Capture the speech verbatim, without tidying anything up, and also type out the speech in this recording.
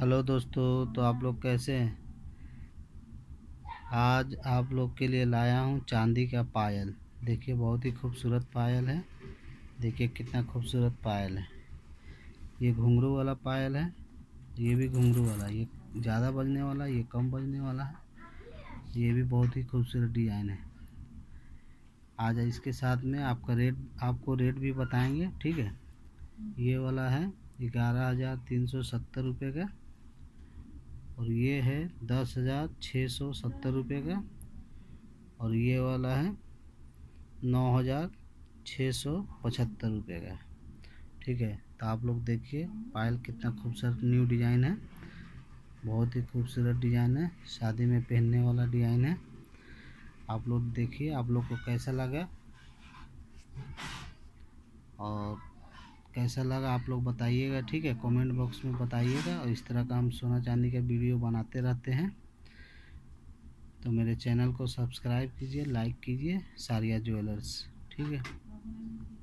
Hello दोस्तों, तो आप लोग कैसे हैं। आज आप लोग के लिए लाया हूँ चांदी का पायल। देखिए बहुत ही खूबसूरत पायल है। देखिए कितना खूबसूरत पायल है। ये घुंघरू वाला पायल है, ये भी घुंघरू वाला, ये ज़्यादा बजने वाला, ये कम बजने वाला है। ये भी बहुत ही खूबसूरत डिज़ाइन है। आज इसके साथ में आपका रेट, आपको रेट भी बताएंगे, ठीक है। ये वाला है ग्यारह हज़ार तीन सौ सत्तर रुपये का, और ये है दस हज़ार छः सौ सत्तर रुपये का, और ये वाला है नौ हज़ार छः सौ पचहत्तर रुपये का, ठीक है। तो आप लोग देखिए पायल कितना खूबसूरत न्यू डिज़ाइन है, बहुत ही खूबसूरत डिज़ाइन है, शादी में पहनने वाला डिज़ाइन है। आप लोग देखिए आप लोग को कैसा लगा, और कैसा लगा आप लोग बताइएगा, ठीक है। कमेंट बॉक्स में बताइएगा। और इस तरह का हम सोना चांदी का वीडियो बनाते रहते हैं, तो मेरे चैनल को सब्सक्राइब कीजिए, लाइक कीजिए, सारिया ज्वेलर्स, ठीक है।